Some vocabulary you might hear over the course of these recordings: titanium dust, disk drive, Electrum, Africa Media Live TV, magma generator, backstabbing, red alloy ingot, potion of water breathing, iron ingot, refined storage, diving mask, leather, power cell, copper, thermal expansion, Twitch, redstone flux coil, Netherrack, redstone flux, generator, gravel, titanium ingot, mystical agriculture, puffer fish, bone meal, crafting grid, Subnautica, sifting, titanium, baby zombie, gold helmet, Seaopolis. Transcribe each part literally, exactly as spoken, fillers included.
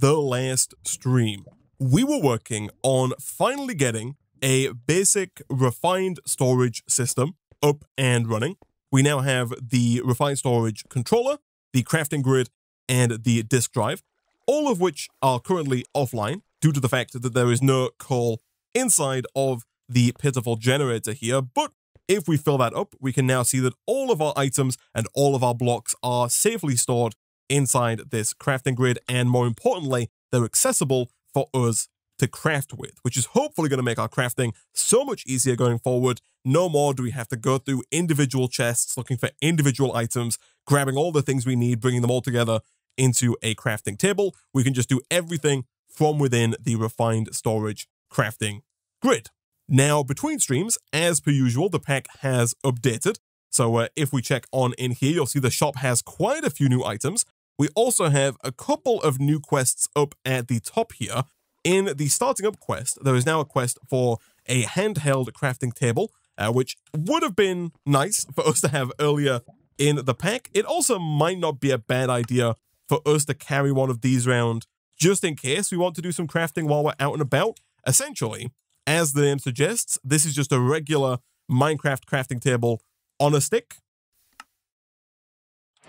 the last stream, we were working on finally getting a basic refined storage system up and running. We now have the refined storage controller, the crafting grid, and the disk drive, all of which are currently offline due to the fact that there is no coal inside of the pitiful generator here. But if we fill that up, we can now see that all of our items and all of our blocks are safely stored inside this crafting grid, and more importantly, they're accessible for us to craft with, which is hopefully going to make our crafting so much easier going forward. No more do we have to go through individual chests looking for individual items, grabbing all the things we need, bringing them all together into a crafting table. We can just do everything from within the refined storage crafting grid. Now, between streams, as per usual, the pack has updated. So uh, if we check on in here, you'll see the shop has quite a few new items. We also have a couple of new quests up at the top here. In the starting up quest, there is now a quest for a handheld crafting table, uh, which would have been nice for us to have earlier in the pack. It also might not be a bad idea for us to carry one of these around just in case we want to do some crafting while we're out and about. Essentially, as the name suggests, this is just a regular Minecraft crafting table on a stick.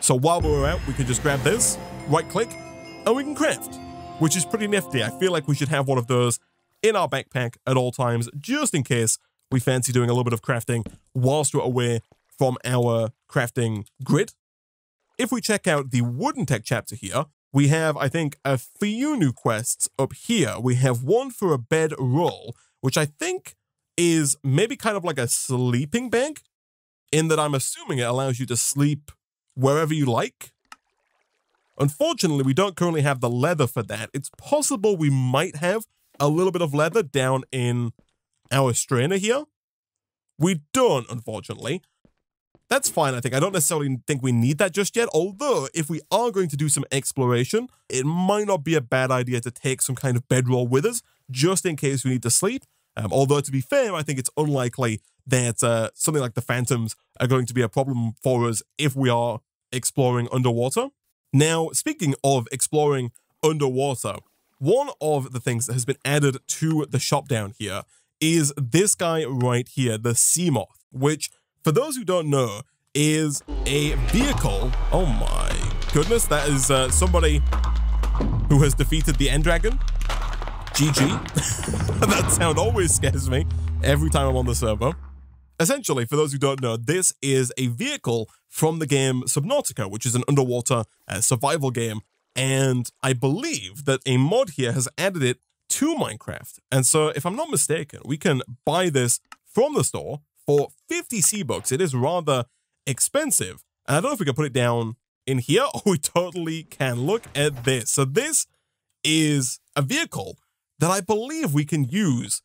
So while we're out, we can just grab this, right-click, and we can craft, which is pretty nifty. I feel like we should have one of those in our backpack at all times, just in case we fancy doing a little bit of crafting whilst we're away from our crafting grid. If we check out the wooden tech chapter here, we have, I think, a few new quests up here. We have one for a bed roll, which I think is maybe kind of like a sleeping bag, in that I'm assuming it allows you to sleep wherever you like. Unfortunately, we don't currently have the leather for that. It's possible we might have a little bit of leather down in our strainer here. We don't, unfortunately. That's fine, I think. I don't necessarily think we need that just yet, although if we are going to do some exploration, it might not be a bad idea to take some kind of bedroll with us, just in case we need to sleep. Um, although, to be fair, I think it's unlikely that uh, something like the phantoms are going to be a problem for us if we are exploring underwater. Now, speaking of exploring underwater, one of the things that has been added to the shop down here is this guy right here, the Seamoth, which, for those who don't know, is a vehicle. Oh my goodness, that is uh, somebody who has defeated the End Dragon. G G. That sound always scares me every time I'm on the server. Essentially, for those who don't know, this is a vehicle from the game Subnautica, which is an underwater uh, survival game. And I believe that a mod here has added it to Minecraft. And so, if I'm not mistaken, we can buy this from the store for fifty C-Bucks. It is rather expensive. And I don't know if we can put it down in here. Oh, we totally can. Look at this. So this is a vehicle that I believe we can use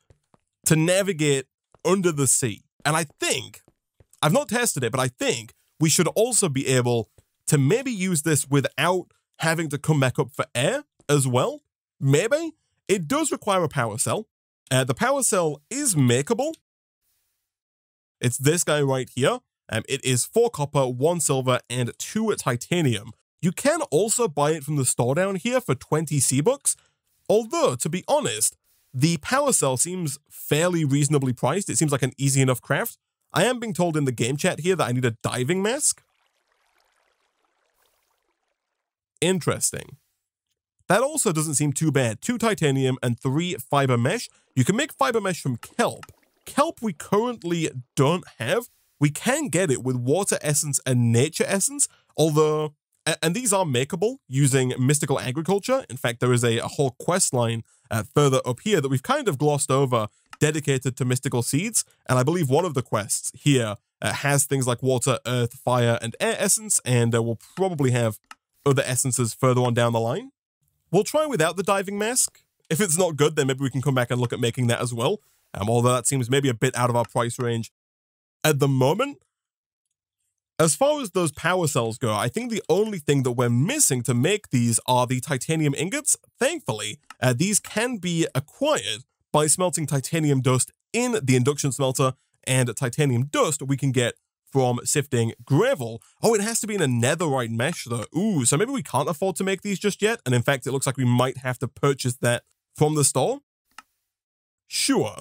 to navigate under the sea. And I think, I've not tested it, but I think we should also be able to maybe use this without having to come back up for air as well. Maybe. It does require a power cell. Uh, the power cell is makeable. It's this guy right here. Um, it is four copper, one silver, and two titanium. You can also buy it from the store down here for twenty C-Bucks. Although, to be honest, the power cell seems fairly reasonably priced. It seems like an easy enough craft. I am being told in the game chat here that I need a diving mask. Interesting. That also doesn't seem too bad. Two titanium and three fiber mesh. You can make fiber mesh from kelp. Kelp we currently don't have. We can get it with water essence and nature essence, although, and these are makeable using mystical agriculture. In fact, there is a, a whole quest line Uh, further up here that we've kind of glossed over, dedicated to mystical seeds. And I believe one of the quests here uh, has things like water, earth, fire, and air essence, and uh, we'll probably have other essences further on down the line. We'll try without the diving mask. If it's not good, then maybe we can come back and look at making that as well, um, although that seems maybe a bit out of our price range at the moment. As far as those power cells go, I think the only thing that we're missing to make these are the titanium ingots. Thankfully, uh, these can be acquired by smelting titanium dust in the induction smelter, and titanium dust we can get from sifting gravel. Oh, it has to be in a netherite mesh though. Ooh, so maybe we can't afford to make these just yet. And in fact, it looks like we might have to purchase that from the store. Sure.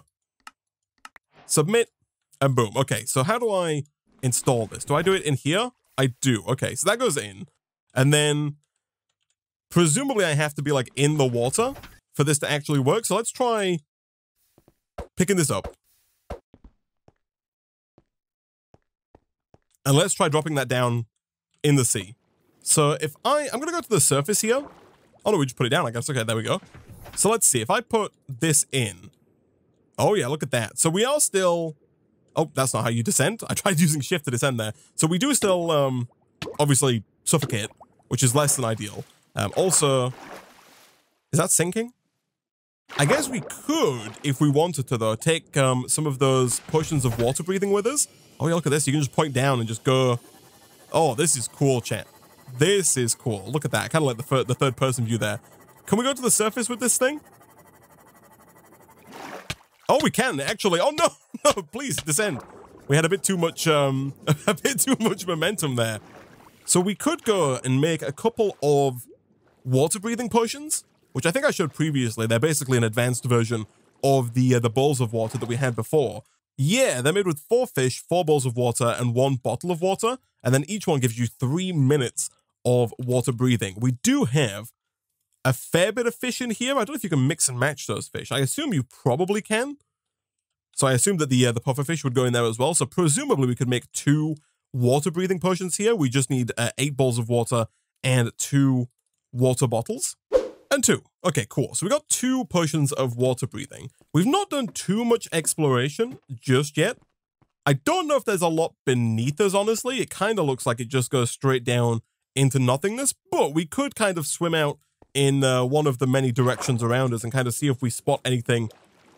Submit and boom. Okay, so how do I install this? Do I do it in here? I do. Okay, so that goes in. And then presumably I have to be like in the water for this to actually work. So let's try picking this up. And let's try dropping that down in the sea. So if I, I'm going to go to the surface here. Oh no, we just put it down, I guess. Okay, there we go. So let's see if I put this in. Oh yeah, look at that. So we are still, oh, that's not how you descend. I tried using shift to descend there. So we do still, um, obviously suffocate, which is less than ideal. Um, also, is that sinking? I guess we could, if we wanted to though, take um, some of those potions of water breathing with us. Oh yeah, look at this. You can just point down and just go. Oh, this is cool, chat. This is cool. Look at that. I kind of like the, fir the third person view there. Can we go to the surface with this thing? Oh, we can actually. Oh no, no, please descend. We had a bit too much, um, a bit too much momentum there. So we could go and make a couple of water breathing potions, which I think I showed previously. They're basically an advanced version of the, uh, the bowls of water that we had before. Yeah, they're made with four fish, four bowls of water, and one bottle of water. And then each one gives you three minutes of water breathing. We do have a fair bit of fish in here. I don't know if you can mix and match those fish. I assume you probably can. So I assume that the, uh, the puffer fish would go in there as well. So presumably we could make two water breathing potions here. We just need uh, eight bowls of water and two water bottles. And two. Okay, cool. So we got two potions of water breathing. We've not done too much exploration just yet. I don't know if there's a lot beneath us, honestly. It kind of looks like it just goes straight down into nothingness, but we could kind of swim out in uh, one of the many directions around us and kind of see if we spot anything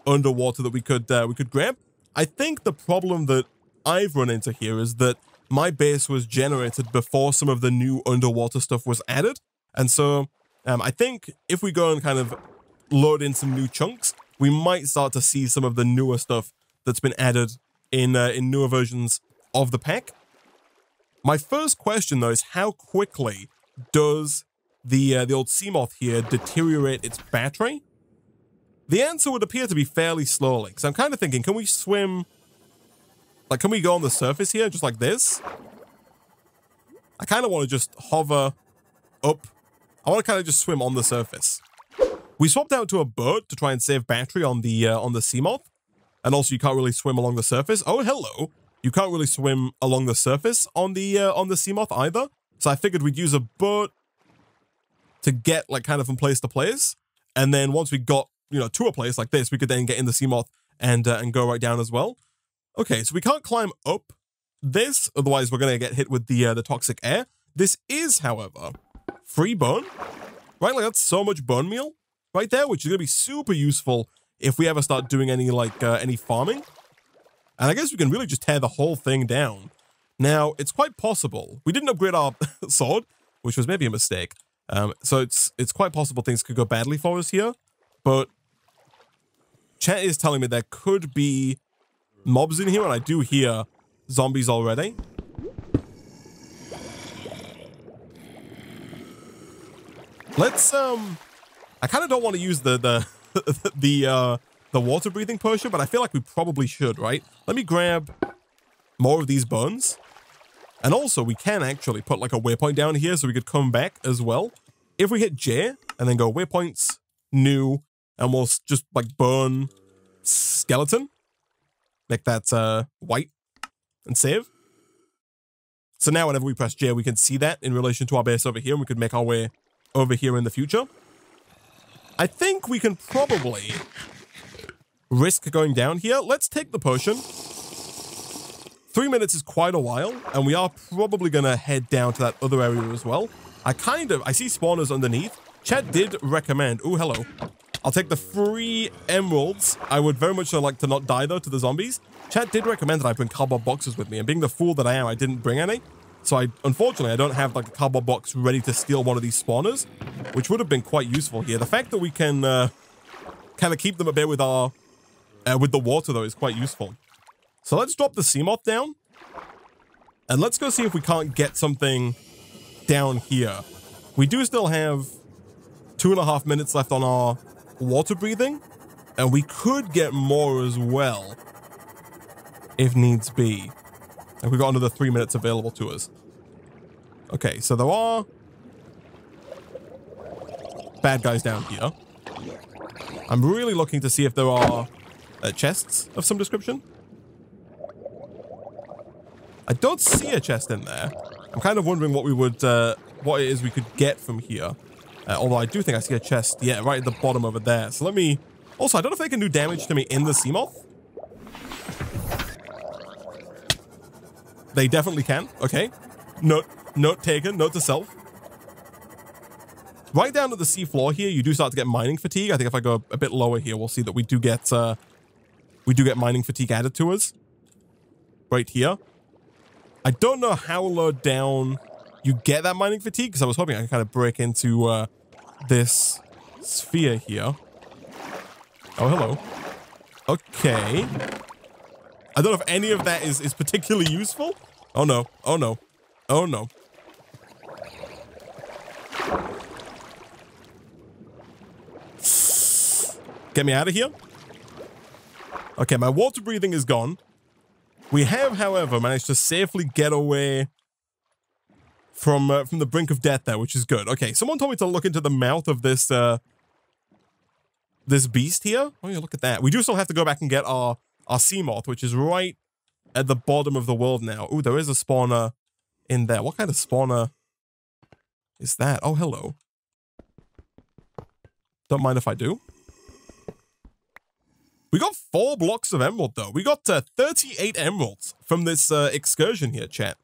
underwater that we could uh, we could grab. I think the problem that I've run into here is that my base was generated before some of the new underwater stuff was added, and so Um, I think if we go and kind of load in some new chunks, we might start to see some of the newer stuff that's been added in uh, in newer versions of the pack. My first question, though, is how quickly does the uh, the old Seamoth here deteriorate its battery? The answer would appear to be fairly slowly, because I'm kind of thinking, can we swim? Like, can we go on the surface here just like this? I kind of want to just hover up. I want to kind of just swim on the surface. We swapped out to a boat to try and save battery on the uh, on the Seamoth. And also you can't really swim along the surface. Oh, hello. You can't really swim along the surface on the uh, on the Seamoth either. So I figured we'd use a boat to get like kind of from place to place. And then once we got, you know, to a place like this, we could then get in the Seamoth and uh, and go right down as well. Okay, so we can't climb up this, otherwise we're going to get hit with the uh, the toxic air. This is, however, free bone, right? Like, that's so much bone meal right there, which is gonna be super useful if we ever start doing any like uh, any farming. And I guess we can really just tear the whole thing down. Now, it's quite possible we didn't upgrade our sword, which was maybe a mistake. Um, so it's it's quite possible things could go badly for us here. But chat is telling me there could be mobs in here, and I do hear zombies already. Let's, um, I kind of don't want to use the, the, the, uh, the water breathing potion, but I feel like we probably should, right? Let me grab more of these bones. And also we can actually put like a waypoint down here so we could come back as well. If we hit J and then go waypoints, new, and we'll just like burn skeleton, make that, uh, white and save. So now whenever we press J, we can see that in relation to our base over here, and we could make our way over here in the future. I think we can probably risk going down here. Let's take the potion. Three minutes is quite a while, and we are probably gonna head down to that other area as well. I kind of, I see spawners underneath. Chad did recommend, ooh, hello. I'll take the free emeralds. I would very much like to not die though to the zombies. Chad did recommend that I bring cardboard boxes with me, and being the fool that I am, I didn't bring any. So I, unfortunately, I don't have like a cardboard box ready to steal one of these spawners, which would have been quite useful here. The fact that we can uh, kind of keep them a bit with our, uh, with the water though is quite useful. So let's drop the Seamoth down. And let's go see if we can't get something down here. We do still have two and a half minutes left on our water breathing, and we could get more as well if needs be. And we've got another three minutes available to us. Okay, so there are bad guys down here. I'm really looking to see if there are uh, chests of some description. I don't see a chest in there. I'm kind of wondering what we would, uh, what it is we could get from here. Uh, although I do think I see a chest, yeah, right at the bottom over there. So let me, also I don't know if they can do damage to me in the Seamoth. They definitely can, okay. Note, note taken, note to self. Right down to the sea floor here, you do start to get mining fatigue. I think if I go a bit lower here, we'll see that we do get, uh, we do get mining fatigue added to us. Right here. I don't know how low down you get that mining fatigue, because I was hoping I could kind of break into uh, this sphere here. Oh, hello. Okay. I don't know if any of that is, is particularly useful. Oh, no. Oh, no. Oh, no. Get me out of here. Okay, my water breathing is gone. We have, however, managed to safely get away from uh, from the brink of death there, which is good. Okay, someone told me to look into the mouth of this uh, this beast here. Oh yeah, look at that. We do still have to go back and get our our Seamoth, which is right at the bottom of the world now. Ooh, there is a spawner in there. What kind of spawner is that? Oh, hello. Don't mind if I do. We got four blocks of emerald, though. We got uh, thirty-eight emeralds from this uh, excursion here, chat.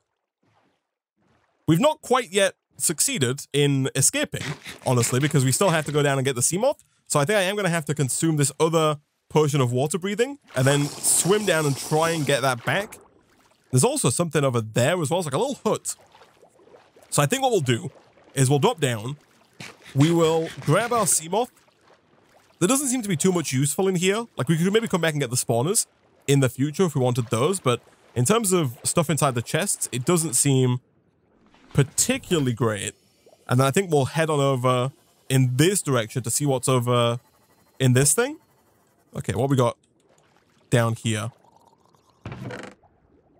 We've not quite yet succeeded in escaping, honestly, because we still have to go down and get the Seamoth. So I think I am going to have to consume this other potion of water breathing and then swim down and try and get that back. There's also something over there as well. It's like a little hut. So I think what we'll do is we'll drop down. We will grab our Seamoth. There doesn't seem to be too much useful in here. Like, we could maybe come back and get the spawners in the future if we wanted those, but in terms of stuff inside the chests, it doesn't seem particularly great. And then I think we'll head on over in this direction to see what's over in this thing. Okay, what we got down here?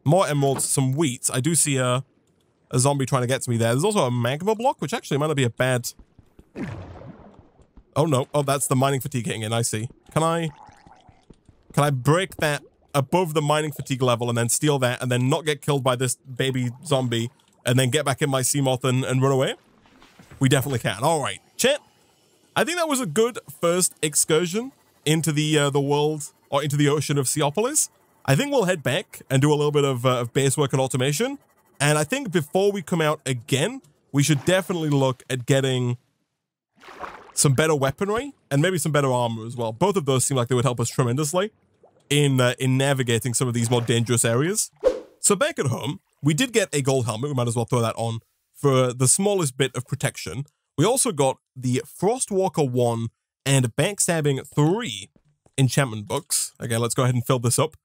More emeralds, some wheat. I do see a, a zombie trying to get to me there. There's also a magma block, which actually might not be a bad... Oh, no. Oh, that's the mining fatigue hitting in. I see. Can I... Can I break that above the mining fatigue level and then steal that and then not get killed by this baby zombie and then get back in my Seamoth and, and run away? We definitely can. All right. Chat, I think that was a good first excursion into the uh, the world or into the ocean of Seaopolis. I think we'll head back and do a little bit of, uh, of base work and automation. And I think before we come out again, we should definitely look at getting... some better weaponry and maybe some better armor as well. Both of those seem like they would help us tremendously in uh, in navigating some of these more dangerous areas. So back at home, we did get a gold helmet. We might as well throw that on for the smallest bit of protection. We also got the Frostwalker one and Backstabbing three enchantment books. Okay, let's go ahead and fill this up.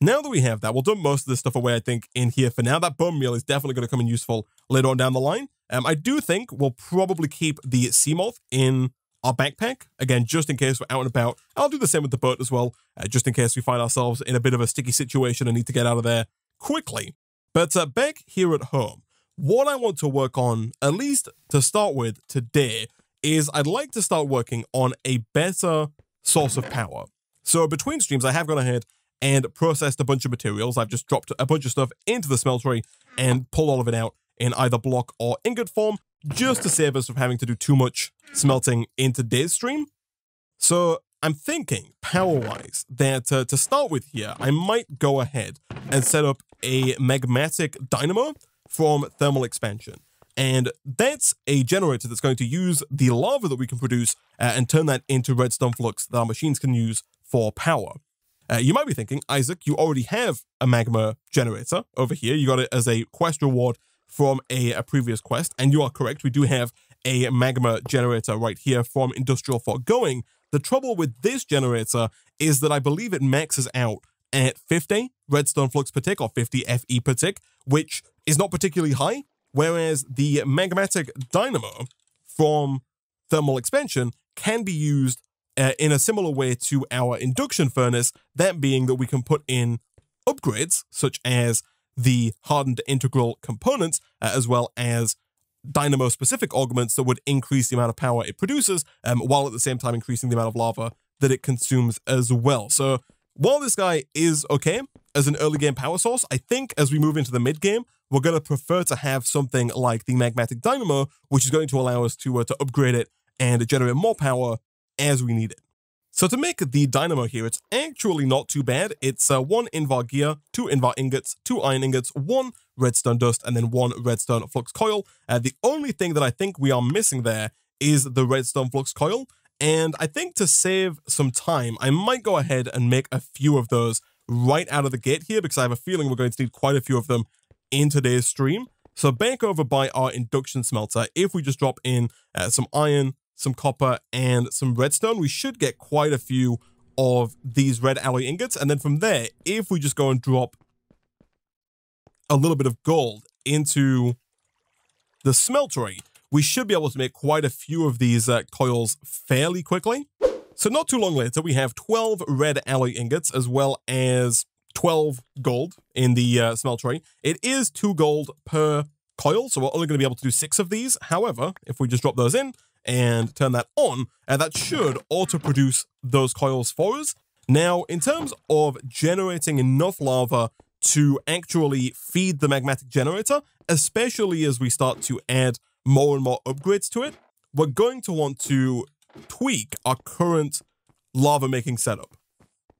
Now that we have that, we'll dump most of this stuff away, I think, in here for now. That bone meal is definitely going to come in useful later on down the line. Um, I do think we'll probably keep the Seamoth in our backpack, again, just in case we're out and about. I'll do the same with the boat as well, uh, just in case we find ourselves in a bit of a sticky situation and need to get out of there quickly. But uh, back here at home, what I want to work on, at least to start with today, is I'd like to start working on a better source of power. So between streams, I have gone ahead and processed a bunch of materials. I've just dropped a bunch of stuff into the smeltery and pulled all of it out in either block or ingot form, just to save us from having to do too much smelting in today's stream. So I'm thinking, power-wise, that uh, to start with here, I might go ahead and set up a magmatic dynamo from thermal expansion. And that's a generator that's going to use the lava that we can produce uh, and turn that into redstone flux that our machines can use for power. Uh, you might be thinking, Isaac, you already have a magma generator over here. You got it as a quest reward from a, a previous quest, and you are correct. We do have a magma generator right here from Industrial Foregoing. The trouble with this generator is that I believe it maxes out at fifty redstone flux per tick, or fifty F E per tick, which is not particularly high, whereas the magmatic dynamo from thermal expansion can be used uh, in a similar way to our induction furnace, that being that we can put in upgrades such as the hardened integral components, uh, as well as dynamo specific augments that would increase the amount of power it produces, um, while at the same time increasing the amount of lava that it consumes as well. So while this guy is okay as an early game power source, I think as we move into the mid game, we're going to prefer to have something like the magmatic dynamo, which is going to allow us to, uh, to upgrade it and generate more power as we need it. So to make the dynamo here, it's actually not too bad. It's uh, one Invar gear, two Invar ingots, two iron ingots, one redstone dust, and then one redstone flux coil. Uh, the only thing that I think we are missing there is the redstone flux coil. And I think to save some time, I might go ahead and make a few of those right out of the gate here, because I have a feeling we're going to need quite a few of them in today's stream. So back over by our induction smelter, if we just drop in uh, some iron, some copper, and some redstone, we should get quite a few of these red alloy ingots. And then from there, if we just go and drop a little bit of gold into the smeltery, we should be able to make quite a few of these uh, coils fairly quickly. So not too long later, we have twelve red alloy ingots as well as twelve gold in the uh, smeltery. It is two gold per coil, so we're only going to be able to do six of these. However, if we just drop those in and turn that on, and that should auto produce those coils for us. Now, in terms of generating enough lava to actually feed the magmatic generator, especially as we start to add more and more upgrades to it, we're going to want to tweak our current lava making setup.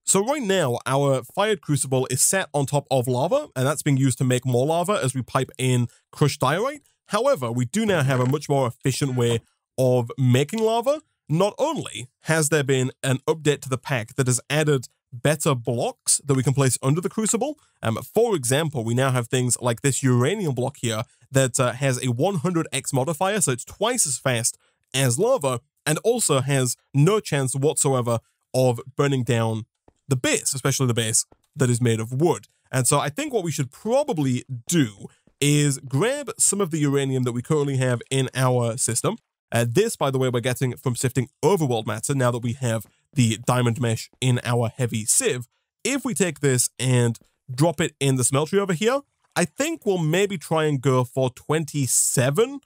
So right now, our fired crucible is set on top of lava, and that's being used to make more lava as we pipe in crushed diorite. However, we do now have a much more efficient way of making lava. Not only has there been an update to the pack that has added better blocks that we can place under the crucible. Um, for example, we now have things like this uranium block here that uh, has a one hundred X modifier, so it's twice as fast as lava, and also has no chance whatsoever of burning down the base, especially the base that is made of wood. And so I think what we should probably do is grab some of the uranium that we currently have in our system. Uh, this, by the way, we're getting from sifting overworld matter now that we have the diamond mesh in our heavy sieve. If we take this and drop it in the smeltery over here, I think we'll maybe try and go for twenty-seven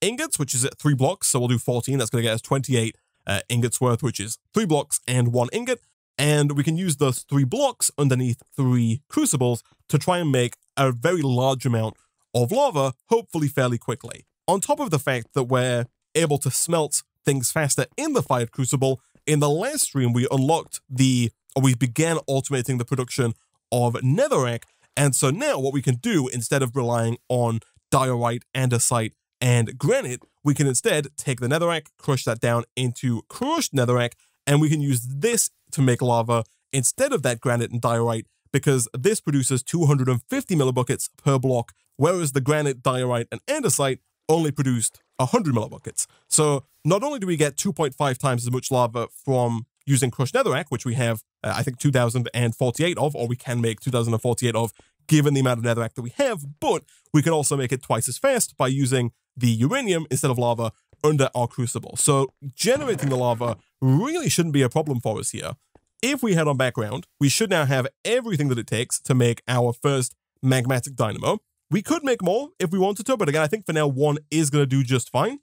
ingots, which is at three blocks. So we'll do fourteen. That's going to get us twenty-eight uh, ingots worth, which is three blocks and one ingot. And we can use those three blocks underneath three crucibles to try and make a very large amount of lava, hopefully fairly quickly. On top of the fact that we're able to smelt things faster in the fired crucible, in the last stream we unlocked the, or we began automating the production of netherrack, and so now what we can do, instead of relying on diorite, andesite, and granite, we can instead take the netherrack, crush that down into crushed netherrack, and we can use this to make lava instead of that granite and diorite, because this produces two hundred fifty millibuckets per block, whereas the granite, diorite, and andesite only produced one hundred millibuckets. So not only do we get two point five times as much lava from using crushed netherrack, which we have, uh, I think, two thousand forty-eight of, or we can make two thousand forty-eight of, given the amount of netherrack that we have, but we can also make it twice as fast by using the uranium instead of lava under our crucible. So generating the lava really shouldn't be a problem for us here. If we head on background, we should now have everything that it takes to make our first magmatic dynamo. We could make more if we wanted to, but again, I think for now, one is going to do just fine.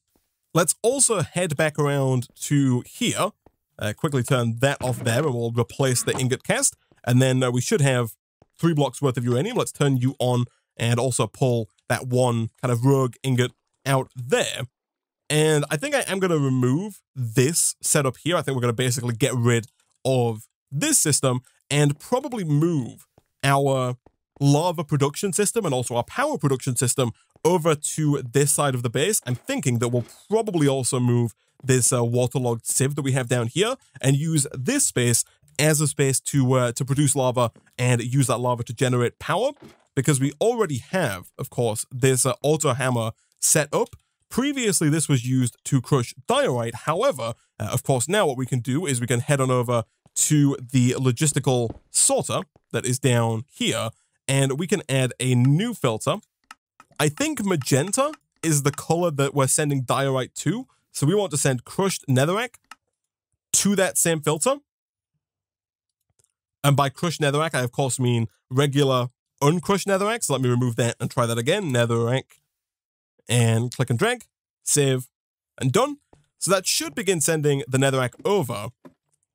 Let's also head back around to here. Uh, quickly turn that off there, and we'll replace the ingot cast. And then uh, we should have three blocks worth of uranium. Let's turn you on and also pull that one kind of rogue ingot out there. And I think I am going to remove this setup here. I think we're going to basically get rid of this system and probably move our lava production system and also our power production system over to this side of the base. I'm thinking that we'll probably also move this uh, waterlogged sieve that we have down here and use this space as a space to uh, to produce lava and use that lava to generate power, because we already have, of course, this uh, auto hammer set up. Previously, this was used to crush diorite. However, uh, of course, now what we can do is we can head on over to the logistical sorter that is down here, and we can add a new filter. I think magenta is the color that we're sending diorite to, so we want to send crushed netherrack to that same filter. And by crushed netherrack, I of course mean regular uncrushed netherrack. So let me remove that and try that again. Netherrack, and click and drag, save, and done. So that should begin sending the netherrack over.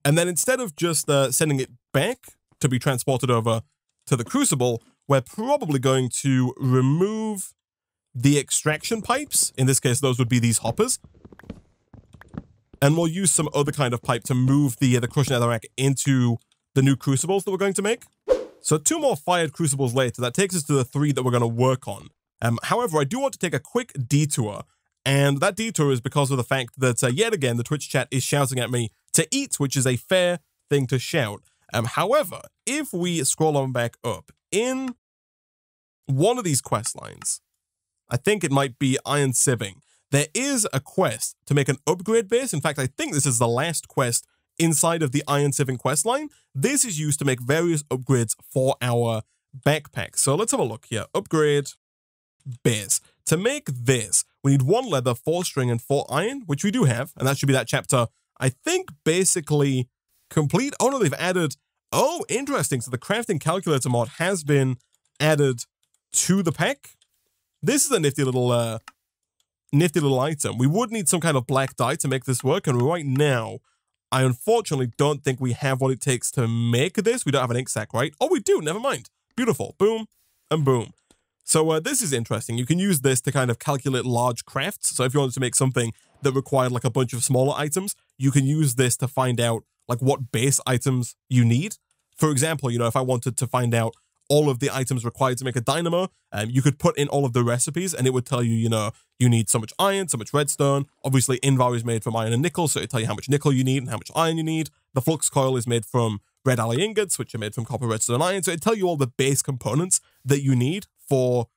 And then instead of just uh, sending it back to be transported over to the crucible, we're probably going to remove the extraction pipes. In this case, those would be these hoppers. And we'll use some other kind of pipe to move the, uh, the crushed netherrack into the new crucibles that we're going to make. So two more fired crucibles later, that takes us to the three that we're going to work on. Um, however, I do want to take a quick detour. And that detour is because of the fact that, uh, yet again, the Twitch chat is shouting at me to eat, which is a fair thing to shout. Um, however, if we scroll on back up, in one of these quest lines, I think it might be Iron Sieving, there is a quest to make an upgrade base. In fact, I think this is the last quest inside of the Iron Sieving quest line. This is used to make various upgrades for our backpack. So let's have a look here. Upgrade base. To make this, we need one leather, four string, and four iron, which we do have. And that should be that chapter, I think, basically complete. Oh, no, they've added... Oh, interesting. So the crafting calculator mod has been added to the pack. This is a nifty little, uh, nifty little item. We would need some kind of black dye to make this work. And right now, I unfortunately don't think we have what it takes to make this. We don't have an ink sac, right? Oh, we do. Never mind. Beautiful. Boom and boom. So uh, this is interesting. You can use this to kind of calculate large crafts. So if you wanted to make something that required like a bunch of smaller items, you can use this to find out like what base items you need. For example, you know, if I wanted to find out all of the items required to make a dynamo, um, you could put in all of the recipes and it would tell you, you know, you need so much iron, so much redstone. Obviously, Invar is made from iron and nickel, so it'll tell you how much nickel you need and how much iron you need. The flux coil is made from red alloy ingots, which are made from copper, redstone, and iron. So it'll tell you all the base components that you need for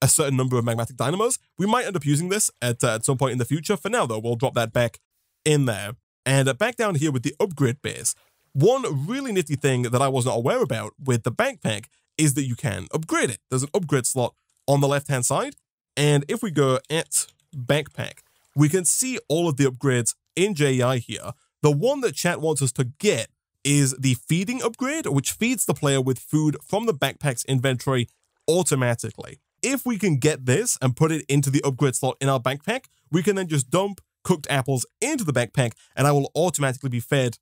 a certain number of magmatic dynamos. We might end up using this at, uh, at some point in the future. For now, though, we'll drop that back in there. And uh, back down here with the upgrade base, one really nifty thing that I was not aware about with the backpack is that you can upgrade it. There's an upgrade slot on the left-hand side. And if we go at backpack, we can see all of the upgrades in J E I here. The one that chat wants us to get is the feeding upgrade, which feeds the player with food from the backpack's inventory automatically. If we can get this and put it into the upgrade slot in our backpack, we can then just dump cooked apples into the backpack and I will automatically be fed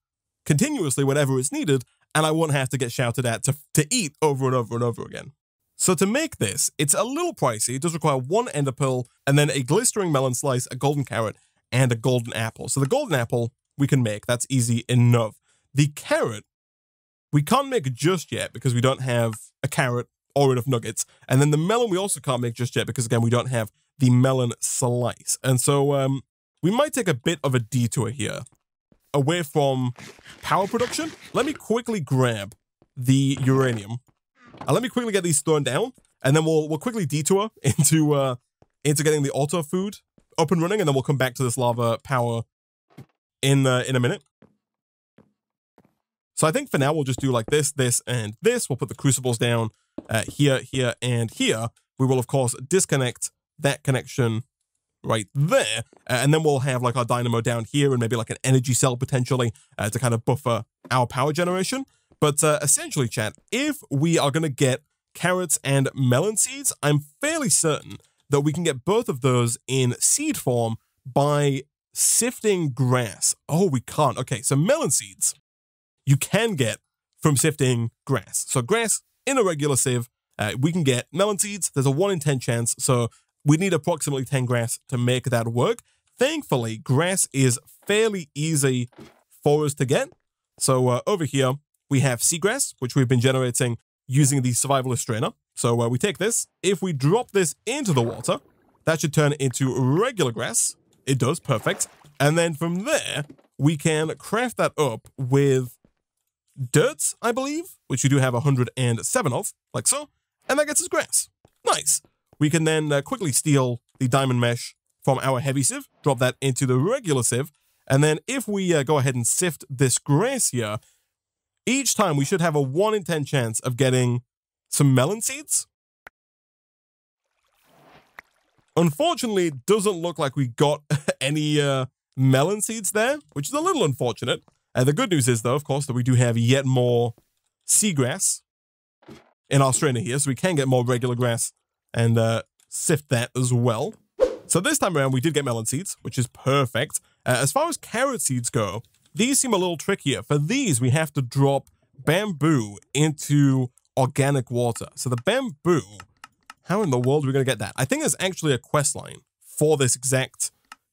continuously whenever it's needed, and I won't have to get shouted at to, to eat over and over and over again. So to make this, it's a little pricey. It does require one ender pearl and then a glistering melon slice, a golden carrot, and a golden apple. So the golden apple we can make, that's easy enough. The carrot, we can't make just yet because we don't have a carrot or enough nuggets. And then the melon we also can't make just yet because, again, we don't have the melon slice. And so um, we might take a bit of a detour here away from power production. Let me quickly grab the uranium. And let me quickly get these thrown down. And then we'll, we'll quickly detour into, uh, into getting the auto food up and running. And then we'll come back to this lava power in, uh, in a minute. So I think for now, we'll just do like this, this, and this. We'll put the crucibles down. Uh, here, here, and here. We will, of course, disconnect that connection right there. Uh, and then we'll have like our dynamo down here and maybe like an energy cell potentially uh, to kind of buffer our power generation. But uh, essentially, chat, if we are going to get carrots and melon seeds, I'm fairly certain that we can get both of those in seed form by sifting grass. Oh, we can't. Okay, so melon seeds you can get from sifting grass. So grass in a regular sieve, uh, we can get melon seeds. There's a one in ten chance, so we need approximately ten grass to make that work. Thankfully, grass is fairly easy for us to get. So uh, over here, we have seagrass, which we've been generating using the survivalist strainer. So uh, we take this. If we drop this into the water, that should turn into regular grass. It does, perfect. And then from there, we can craft that up with dirt, I believe, which we do have one hundred seven of, like so, and that gets us grass. Nice. We can then uh, quickly steal the diamond mesh from our heavy sieve, drop that into the regular sieve, and then if we uh, go ahead and sift this grass here, Each time we should have a one in ten chance of getting some melon seeds. Unfortunately, it doesn't look like we got any uh, melon seeds there, which is a little unfortunate. Uh, the good news is, though, of course, that we do have yet more seagrass in our strainer here, so we can get more regular grass and uh, sift that as well. So this time around, we did get melon seeds, which is perfect. Uh, as far as carrot seeds go, these seem a little trickier. For these, we have to drop bamboo into organic water. So the bamboo, how in the world are we going to get that? I think there's actually a quest line for this exact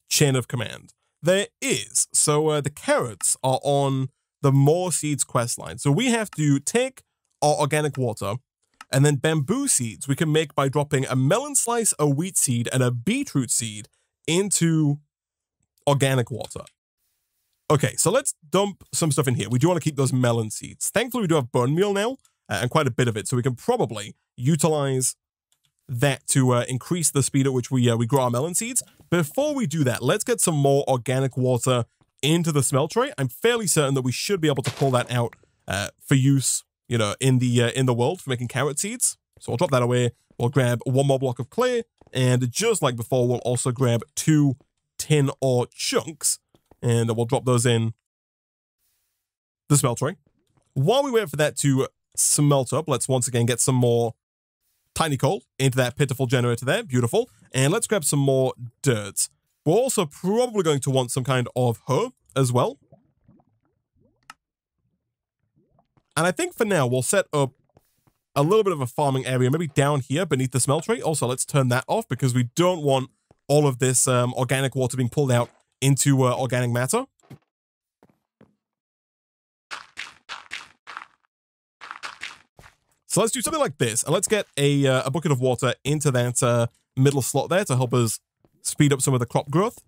chain of command. There is. So uh, the carrots are on the more seeds quest line. So we have to take our organic water and then bamboo seeds we can make by dropping a melon slice, a wheat seed, and a beetroot seed into organic water. Okay, so let's dump some stuff in here. We do want to keep those melon seeds. Thankfully, we do have bone meal now, uh, and quite a bit of it, so we can probably utilize that to uh, increase the speed at which we, uh, we grow our melon seeds. Before we do that, let's get some more organic water into the smelt tray. I'm fairly certain that we should be able to pull that out uh, for use, you know, in the, uh, in the world for making carrot seeds. So I'll drop that away. We'll grab one more block of clay, and just like before, we'll also grab two tin ore chunks, and we'll drop those in the smelt tray. While we wait for that to smelt up, let's once again get some more tiny coal into that pitiful generator there. Beautiful. And let's grab some more dirt. We're also probably going to want some kind of hoe as well. And I think for now, we'll set up a little bit of a farming area, maybe down here beneath the smelt tray. Also, let's turn that off because we don't want all of this um, organic water being pulled out into uh, organic matter. So let's do something like this, and let's get a, uh, a bucket of water into that uh, middle slot there to help us speed up some of the crop growth.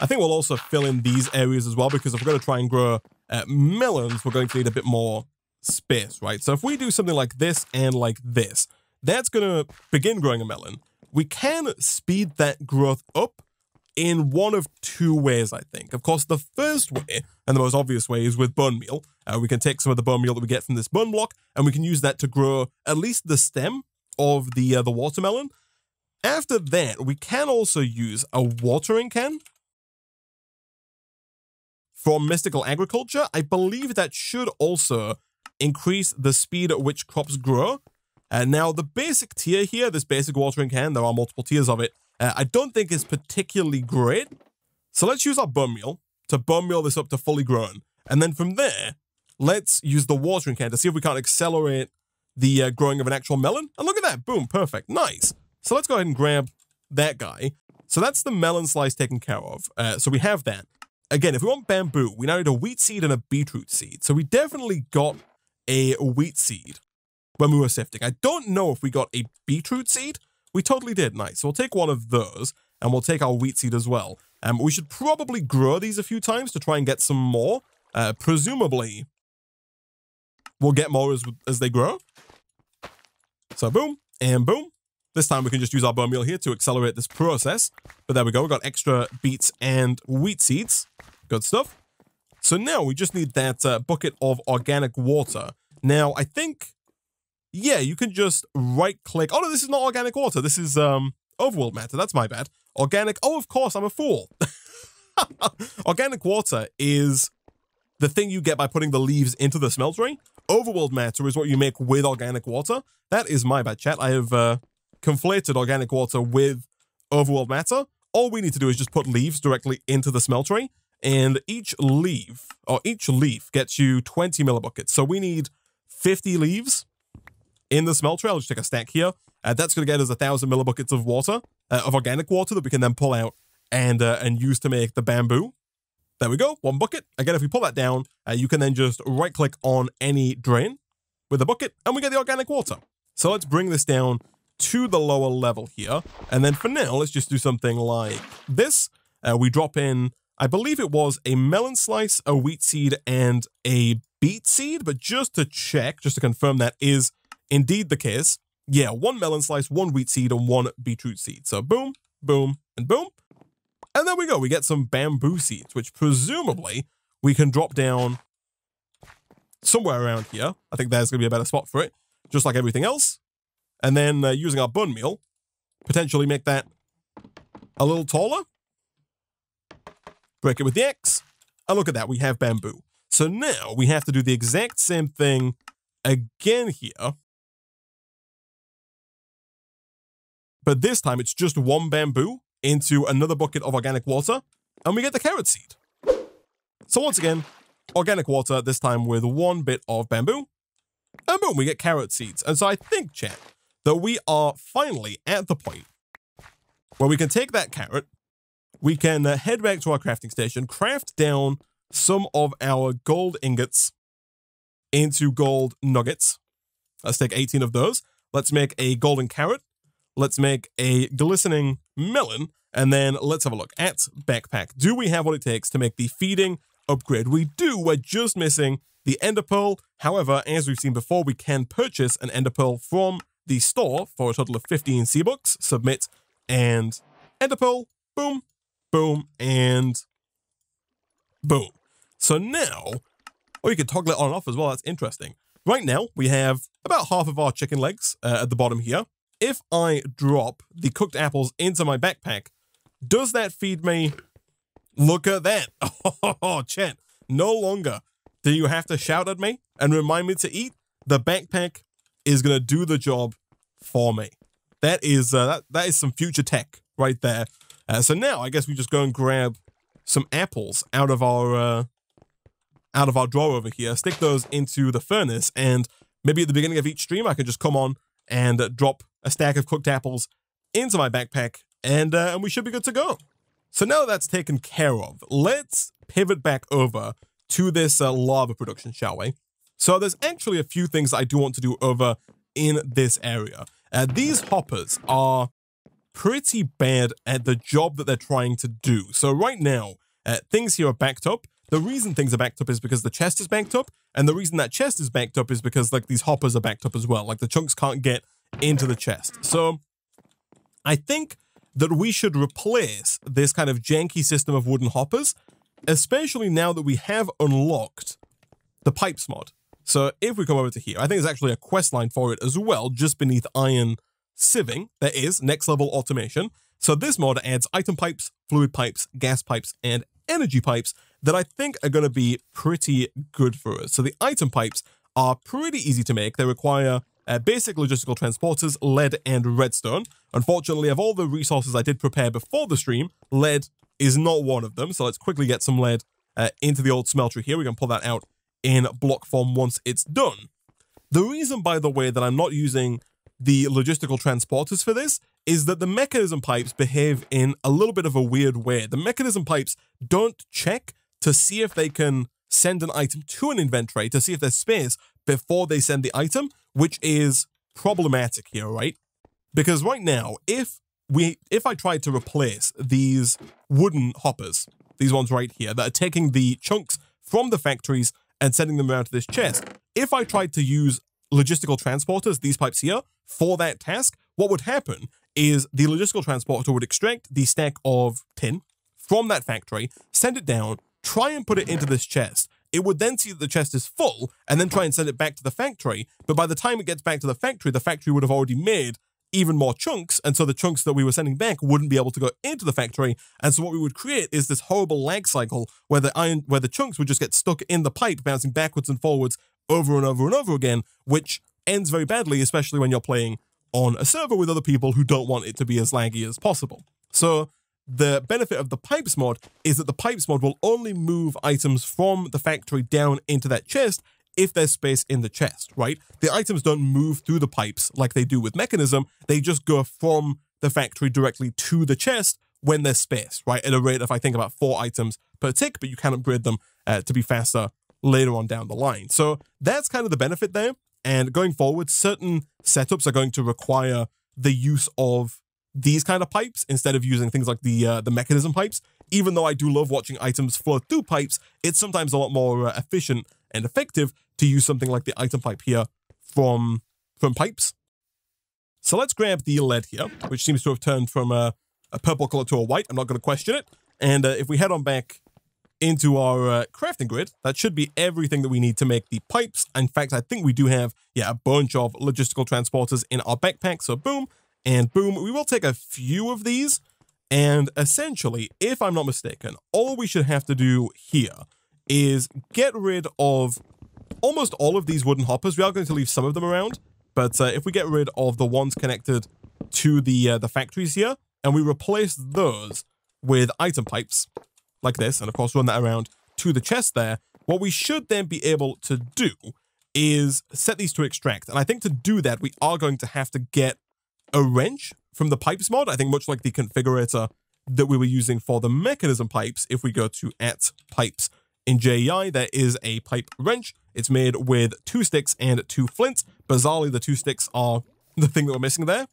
I think we'll also fill in these areas as well, because if we're going to try and grow uh, melons, we're going to need a bit more space, right? So if we do something like this and like this, that's going to begin growing a melon. We can speed that growth up in one of two ways, I think. Of course, the first way, and the most obvious way, is with bone meal. Uh, we can take some of the bone meal that we get from this bone block, and we can use that to grow at least the stem of the, uh, the watermelon. After that, we can also use a watering can from Mystical Agriculture. I believe that should also increase the speed at which crops grow. Uh, now, the basic tier here, this basic watering can, there are multiple tiers of it, uh, I don't think is particularly great. So let's use our bone meal to bone meal this up to fully grown. And then from there, let's use the watering can to see if we can't accelerate the uh, growing of an actual melon. And look at that. Boom. Perfect. Nice. So let's go ahead and grab that guy. So that's the melon slice taken care of. Uh, so we have that. Again, if we want bamboo, we now need a wheat seed and a beetroot seed. So we definitely got a wheat seed when we were sifting. I don't know if we got a beetroot seed. We totally did. Nice. So we'll take one of those, and we'll take our wheat seed as well. Um, we should probably grow these a few times to try and get some more. Uh, presumably, we'll get more as, as they grow. So boom, and boom. This time we can just use our bone meal here to accelerate this process. But there we go. We've got extra beets and wheat seeds. Good stuff. So now we just need that uh, bucket of organic water. Now, I think... yeah, you can just right-click. Oh, no, this is not organic water. This is um, overworld matter. That's my bad. Organic. Oh, of course, I'm a fool. Organic water is the thing you get by putting the leaves into the smelt ring. Overworld matter is what you make with organic water. That is my bad, chat. I have uh, conflated organic water with overworld matter. All we need to do is just put leaves directly into the smelt ring, and each leaf, or each leaf gets you twenty millibuckets. So we need fifty leaves in the smelt tray. I'll just take a stack here. Uh, that's going to get us a thousand millibuckets of water, uh, of organic water that we can then pull out and uh, and use to make the bamboo. There we go, one bucket. Again, if we pull that down, uh, you can then just right-click on any drain with a bucket, and we get the organic water. So let's bring this down to the lower level here. And then for now, let's just do something like this. Uh, we drop in, I believe it was a melon slice, a wheat seed, and a beet seed. But just to check, just to confirm that is indeed the case. Yeah, one melon slice, one wheat seed, and one beetroot seed. So boom, boom, and boom. And there we go. We get some bamboo seeds, which presumably we can drop down somewhere around here. I think there's going to be a better spot for it, just like everything else. And then uh, using our bone meal, potentially make that a little taller. Break it with the axe. And look at that, we have bamboo. So now we have to do the exact same thing again here. But this time it's just one bamboo into another bucket of organic water, and we get the carrot seed. So once again, organic water, this time with one bit of bamboo, and boom, we get carrot seeds. And so I think, chat, that we are finally at the point where we can take that carrot, we can uh, head back to our crafting station, craft down some of our gold ingots into gold nuggets. Let's take eighteen of those. Let's make a golden carrot. Let's make a glistening melon. And then let's have a look at backpack. Do we have what it takes to make the feeding upgrade? We do. We're just missing the ender pearl. However, as we've seen before, we can purchase an ender pearl from the store for a total of fifteen C-Bucks. Submit and ender pearl. Boom, boom, and boom. So now, oh, you can toggle it on and off as well. That's interesting. Right now, we have about half of our chicken legs uh, at the bottom here. If I drop the cooked apples into my backpack, does that feed me? Look at that. Oh, chat. No longer do you have to shout at me and remind me to eat. The backpack is going to do the job for me. That is, uh, that, that is some future tech right there. Uh, so now I guess we just go and grab some apples out of our uh, out of our drawer over here, stick those into the furnace, and maybe at the beginning of each stream I can just come on and uh, drop a stack of cooked apples into my backpack, and uh, and we should be good to go. So now that's taken care of, let's pivot back over to this uh, lava production, shall we? So there's actually a few things I do want to do over in this area. Uh, these hoppers are pretty bad at the job that they're trying to do. So right now, uh, things here are backed up. The reason things are backed up is because the chest is backed up, and the reason that chest is backed up is because like these hoppers are backed up as well. Like the chunks can't get into the chest. So I think that we should replace this kind of janky system of wooden hoppers, especially now that we have unlocked the pipes mod. So if we come over to here, I think there's actually a quest line for it as well, just beneath iron sieving. There is next level automation. So this mod adds item pipes, fluid pipes, gas pipes, and energy pipes that I think are going to be pretty good for us. So the item pipes are pretty easy to make. They require uh, basic logistical transporters, lead and redstone. Unfortunately, of all the resources I did prepare before the stream, lead is not one of them. So let's quickly get some lead uh, into the old smelter here. We can pull that out in block form once it's done. The reason, by the way, that I'm not using the logistical transporters for this is that the mechanism pipes behave in a little bit of a weird way. The mechanism pipes don't check to see if they can send an item to an inventory, to see if there's space before they send the item, which is problematic here, right? Because right now, if we, if I tried to replace these wooden hoppers, these ones right here that are taking the chunks from the factories and sending them around to this chest, if I tried to use logistical transporters, these pipes here, for that task, what would happen is the logistical transporter would extract the stack of tin from that factory, send it down, try and put it into this chest. It would then see that the chest is full and then try and send it back to the factory. But by the time it gets back to the factory, the factory would have already made even more chunks. And so the chunks that we were sending back wouldn't be able to go into the factory. And so what we would create is this horrible lag cycle where the iron, where the chunks would just get stuck in the pipe, bouncing backwards and forwards over and over and over again, which ends very badly, especially when you're playing on a server with other people who don't want it to be as laggy as possible. So the benefit of the pipes mod is that the pipes mod will only move items from the factory down into that chest if there's space in the chest, right? The items don't move through the pipes like they do with mechanism. They just go from the factory directly to the chest when there's space, right? At a rate of, I think, about four items per tick, but you can upgrade them uh, to be faster later on down the line. So that's kind of the benefit there. And going forward, certain setups are going to require the use of these kind of pipes instead of using things like the uh, the mechanism pipes. Even though I do love watching items flow through pipes, it's sometimes a lot more uh, efficient and effective to use something like the item pipe here from, from pipes. So let's grab the lead here, which seems to have turned from a, a purple color to a white. I'm not going to question it. And uh, if we head on back into our uh, crafting grid. That should be everything that we need to make the pipes. In fact, I think we do have, yeah, a bunch of logistical transporters in our backpack. So boom and boom. We will take a few of these. And essentially, if I'm not mistaken, all we should have to do here is get rid of almost all of these wooden hoppers. We are going to leave some of them around, but uh, if we get rid of the ones connected to the uh, the factories here, and we replace those with item pipes like this, and of course run that around to the chest there, what we should then be able to do is set these to extract. And I think to do that, we are going to have to get a wrench from the pipes mod. I think much like the configurator that we were using for the mechanism pipes, if we go to at pipes in J E I, there is a pipe wrench. It's made with two sticks and two flints. Bizarrely, the two sticks are the thing that we're missing there.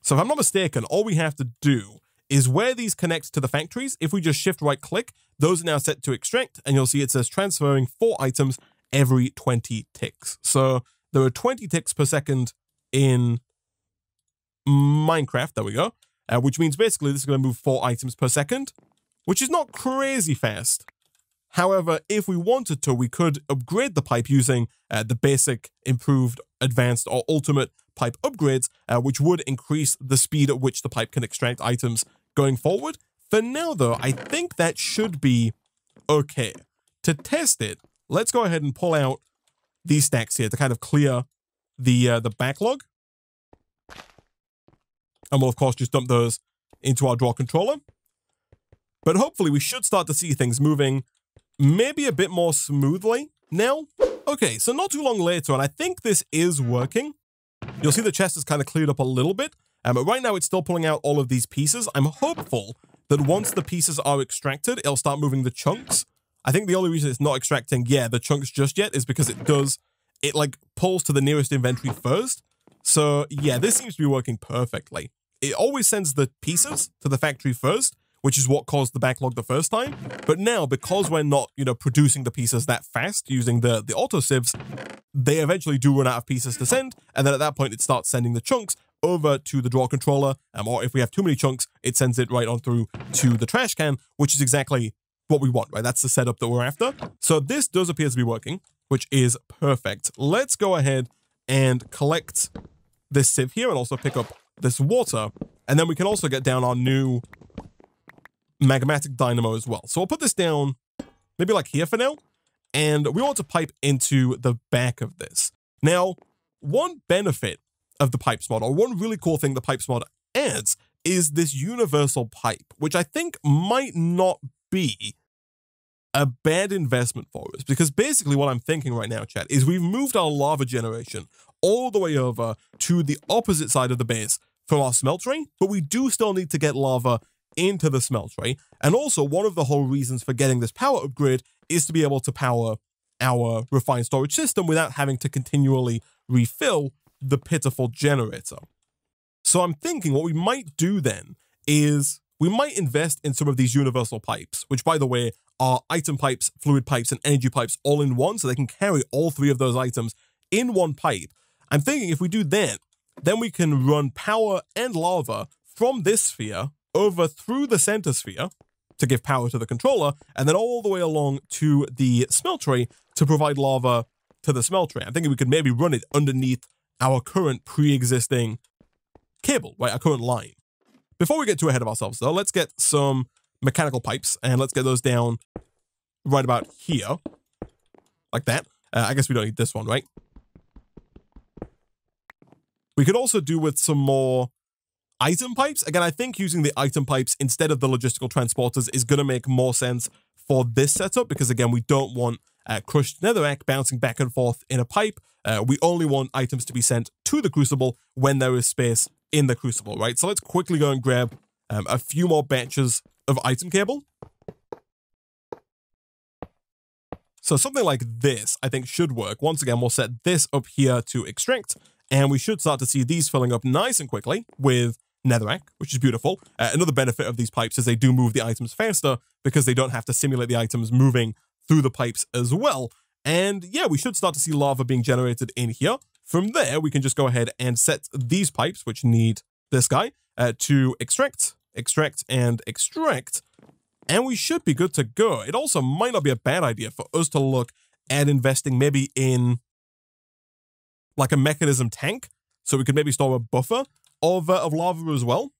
So if I'm not mistaken, all we have to do is where these connect to the factories, if we just shift right click, those are now set to extract, and you'll see it says transferring four items every twenty ticks. So there are twenty ticks per second in Minecraft, there we go, uh, which means basically this is going to move four items per second, which is not crazy fast. However, if we wanted to, we could upgrade the pipe using uh, the basic, improved, advanced, or ultimate pipe upgrades, uh, which would increase the speed at which the pipe can extract items going forward. For now, though, I think that should be okay. To test it, let's go ahead and pull out these stacks here to kind of clear the, uh, the backlog. And we'll, of course, just dump those into our draw controller. But hopefully we should start to see things moving maybe a bit more smoothly now. Okay, so not too long later, and I think this is working. You'll see the chest has kind of cleared up a little bit, um, but right now it's still pulling out all of these pieces. I'm hopeful that once the pieces are extracted, it'll start moving the chunks. I think the only reason it's not extracting, yeah, the chunks just yet is because it does, it like pulls to the nearest inventory first. So yeah, this seems to be working perfectly. It always sends the pieces to the factory first, which is what caused the backlog the first time. But now, because we're not, you know, producing the pieces that fast using the, the auto sieves, they eventually do run out of pieces to send. And then at that point, it starts sending the chunks over to the draw controller. Um, or if we have too many chunks, it sends it right on through to the trash can, which is exactly what we want, right? That's the setup that we're after. So this does appear to be working, which is perfect. Let's go ahead and collect this sieve here and also pick up this water. And then we can also get down our new magmatic dynamo as well. So I'll put this down maybe like here for now, and we want to pipe into the back of this. Now, one benefit of the pipes mod, or one really cool thing the pipes mod adds, is this universal pipe, which I think might not be a bad investment for us, because basically what I'm thinking right now, chat, is we've moved our lava generation all the way over to the opposite side of the base from our smeltering, but we do still need to get lava into the smelt, right? And also, one of the whole reasons for getting this power upgrade is to be able to power our refined storage system without having to continually refill the pitiful generator. So I'm thinking what we might do then is we might invest in some of these universal pipes, which, by the way, are item pipes, fluid pipes, and energy pipes all in one, so they can carry all three of those items in one pipe. I'm thinking if we do that, then we can run power and lava from this sphere over through the center sphere to give power to the controller, and then all the way along to the smeltery to provide lava to the smeltery. I'm thinking we could maybe run it underneath our current pre-existing cable, right, our current line. Before we get too ahead of ourselves, though, let's get some mechanical pipes, and let's get those down right about here, like that. Uh, I guess we don't need this one, right? We could also do with some more item pipes. Again, I think using the item pipes instead of the logistical transporters is going to make more sense for this setup, because again, we don't want uh, crushed netherrack bouncing back and forth in a pipe. Uh, we only want items to be sent to the crucible when there is space in the crucible, right? So let's quickly go and grab um, a few more batches of item cable. So something like this, I think, should work. Once again, we'll set this up here to extract, and we should start to see these filling up nice and quickly with netherrack, which is beautiful. Uh, another benefit of these pipes is they do move the items faster because they don't have to simulate the items moving through the pipes as well. And yeah, we should start to see lava being generated in here. From there, we can just go ahead and set these pipes, which need this guy, uh, to extract, extract, and extract. and we should be good to go. It also might not be a bad idea for us to look at investing maybe in like a mechanism tank, so we could maybe store a buffer of, uh, of lava as well.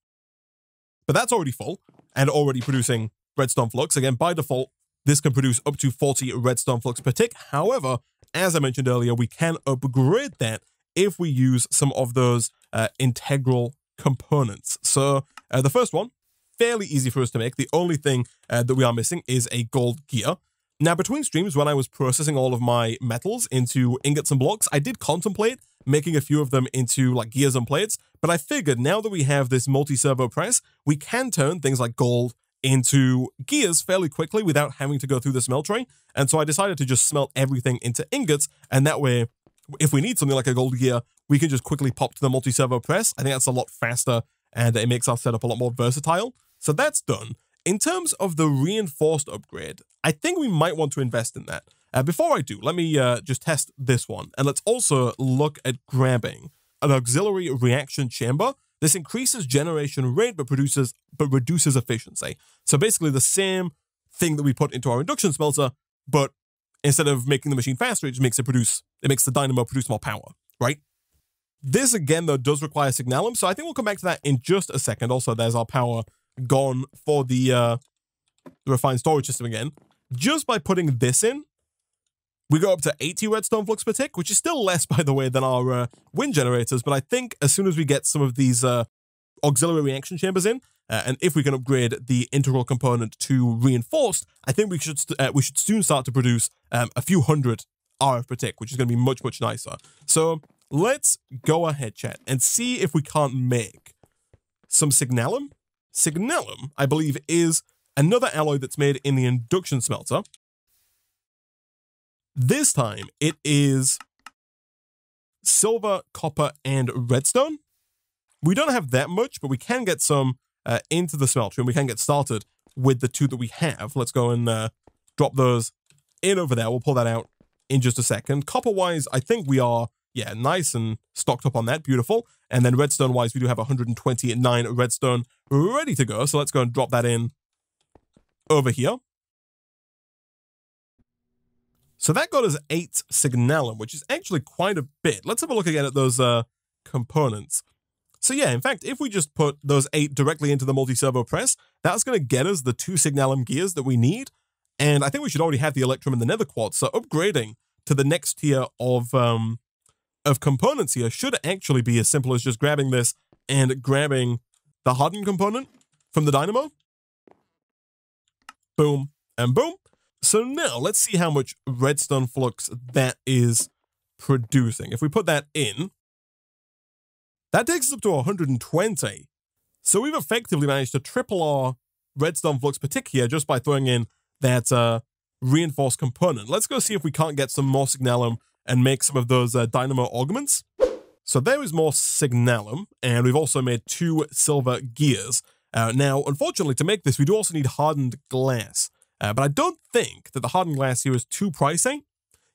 But that's already full and already producing redstone flux. Again, by default, this can produce up to forty redstone flux per tick. However, as I mentioned earlier, we can upgrade that if we use some of those uh, integral components. So uh, the first one, fairly easy for us to make. The only thing uh, that we are missing is a gold gear. Now, between streams, when I was processing all of my metals into ingots and blocks, I did contemplate making a few of them into like gears and plates, but I figured now that we have this multi-servo press, we can turn things like gold into gears fairly quickly without having to go through the smelt tray. And so I decided to just smelt everything into ingots, and that way, if we need something like a gold gear, we can just quickly pop to the multi-servo press. I think that's a lot faster, and it makes our setup a lot more versatile. So that's done. In terms of the reinforced upgrade, I think we might want to invest in that. Uh, before I do, let me uh, just test this one. And let's also look at grabbing an auxiliary reaction chamber. This increases generation rate, but produces but reduces efficiency. So basically the same thing that we put into our induction smelter, but instead of making the machine faster, it just makes it produce, it makes the dynamo produce more power, right? This again, though, does require signalum. So I think we'll come back to that in just a second. Also, there's our power gone for the, uh, the refined storage system again. Just by putting this in, we go up to eighty redstone flux per tick, which is still less, by the way, than our uh, wind generators. But I think as soon as we get some of these uh, auxiliary reaction chambers in, uh, and if we can upgrade the integral component to reinforced, I think we should uh, we should soon start to produce um, a few hundred R F per tick, which is going to be much, much nicer. So let's go ahead, chat, and see if we can't make some signalum. Signalum, I believe, is another alloy that's made in the induction smelter. This time, it is silver, copper, and redstone. We don't have that much, but we can get some uh, into the smelter, and we can get started with the two that we have. Let's go and uh, drop those in over there. We'll pull that out in just a second. Copper-wise, I think we are, yeah, nice and stocked up on that. Beautiful. And then redstone-wise, we do have one hundred twenty-nine redstone ready to go. So let's go and drop that in over here. So that got us eight signalum, which is actually quite a bit. Let's have a look again at those uh, components. So yeah, in fact, if we just put those eight directly into the multi-servo press, that's going to get us the two signalum gears that we need. And I think we should already have the electrum and the nether quartz. So upgrading to the next tier of um, of components here should actually be as simple as just grabbing this and grabbing the hardened component from the dynamo. Boom and boom. So now let's see how much redstone flux that is producing. If we put that in, that takes us up to one hundred twenty. So we've effectively managed to triple our redstone flux per tick here just by throwing in that uh, reinforced component. Let's go see if we can't get some more signalum and make some of those uh, dynamo augments. So there is more signalum, and we've also made two silver gears. Uh, now, unfortunately, to make this, we do also need hardened glass. Uh, but I don't think that the hardened glass here is too pricey.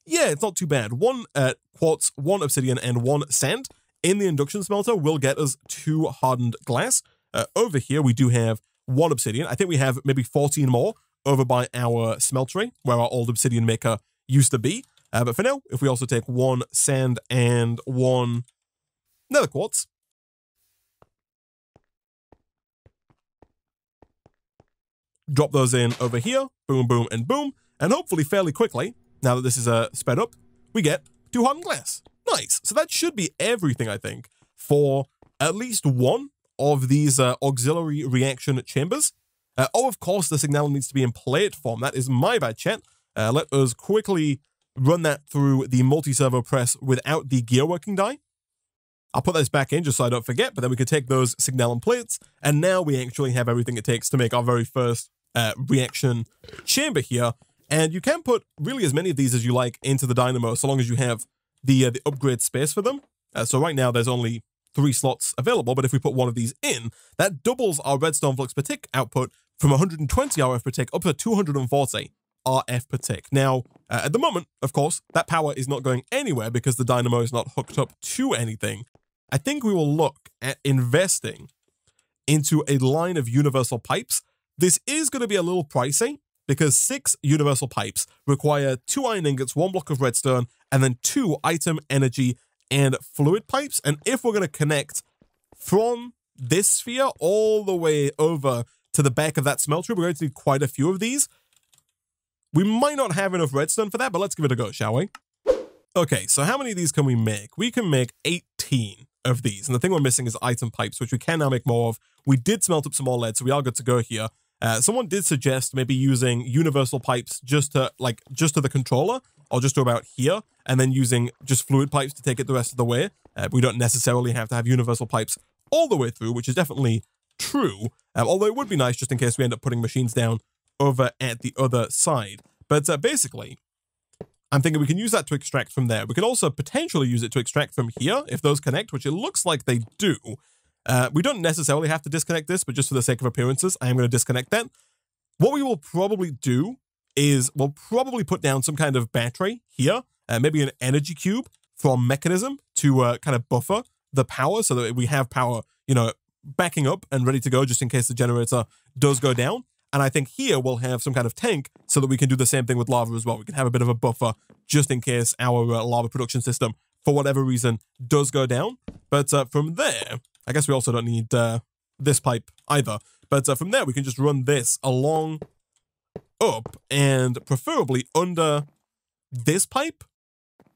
Yeah, it's not too bad. One uh, quartz, one obsidian, and one sand in the induction smelter will get us two hardened glass. Uh, over here, we do have one obsidian. I think we have maybe fourteen more over by our smeltery, where our old obsidian maker used to be. Uh, but for now, if we also take one sand and one nether quartz, drop those in over here, boom, boom, and boom, and hopefully fairly quickly, now that this is uh, sped up, we get two hardened glass. Nice. So that should be everything, I think, for at least one of these uh, auxiliary reaction chambers. Uh, oh, of course, the signal needs to be in plate form. That is my bad, chat. Uh, let us quickly run that through the multi-servo press without the gear working die. I'll put this back in just so I don't forget, but then we can take those signalum plates, and now we actually have everything it takes to make our very first uh, reaction chamber here. And you can put really as many of these as you like into the dynamo, so long as you have the, uh, the upgrade space for them. Uh, so right now there's only three slots available, but if we put one of these in, that doubles our redstone flux per tick output from one hundred twenty R F per tick up to two hundred forty. R F per tick. Now, uh, at the moment, of course, that power is not going anywhere because the dynamo is not hooked up to anything. I think we will look at investing into a line of universal pipes This is going to be a little pricey because six universal pipes require two iron ingots, one block of redstone, and then two item, energy, and fluid pipes. And if we're going to connect from this sphere all the way over to the back of that smelter, we're going to need quite a few of these. We might not have enough redstone for that, but let's give it a go, shall we? Okay, so how many of these can we make? We can make eighteen of these. And the thing we're missing is item pipes, which we can now make more of. We did smelt up some more lead, so we are good to go here. Uh, someone did suggest maybe using universal pipes just to, like, just to the controller, or just to about here, and then using just fluid pipes to take it the rest of the way. Uh, we don't necessarily have to have universal pipes all the way through, which is definitely true. Um, although it would be nice just in case we end up putting machines down over at the other side. But uh, basically, I'm thinking we can use that to extract from there. We could also potentially use it to extract from here if those connect, which it looks like they do. Uh, we don't necessarily have to disconnect this, but just for the sake of appearances, I am going to disconnect that. What we will probably do is we'll probably put down some kind of battery here, uh, maybe an energy cube from mechanism to uh, kind of buffer the power so that we have power, you know, backing up and ready to go just in case the generator does go down. And I think here we'll have some kind of tank so that we can do the same thing with lava as well. We can have a bit of a buffer just in case our uh, lava production system, for whatever reason, does go down. But uh, from there, I guess we also don't need uh, this pipe either. But uh, from there, we can just run this along up and preferably under this pipe,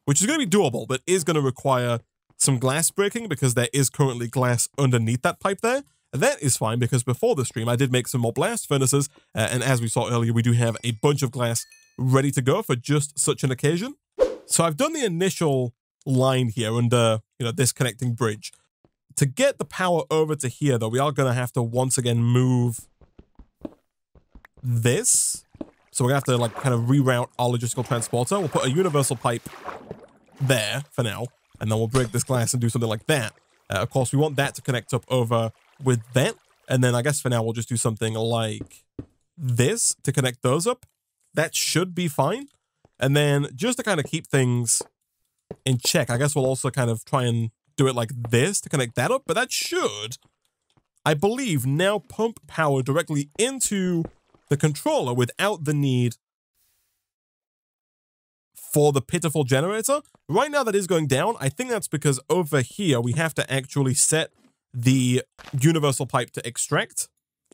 which is going to be doable, but is going to require some glass breaking because there is currently glass underneath that pipe there. And that is fine because before the stream, I did make some more blast furnaces. Uh, and as we saw earlier, we do have a bunch of glass ready to go for just such an occasion. So I've done the initial line here under, you know, this connecting bridge. To get the power over to here, though, we are going to have to once again move this. So we're going to have to, like, kind of reroute our logistical transporter. We'll put a universal pipe there for now. And then we'll break this glass and do something like that. Uh, of course, we want that to connect up over with that, and then I guess for now we'll just do something like this to connect those up. That should be fine. And then just to kind of keep things in check, I guess we'll also kind of try and do it like this to connect that up, but that should, I believe, now pump power directly into the controller without the need for the pitiful generator. Right now that is going down. I think that's because over here we have to actually set the universal pipe to extract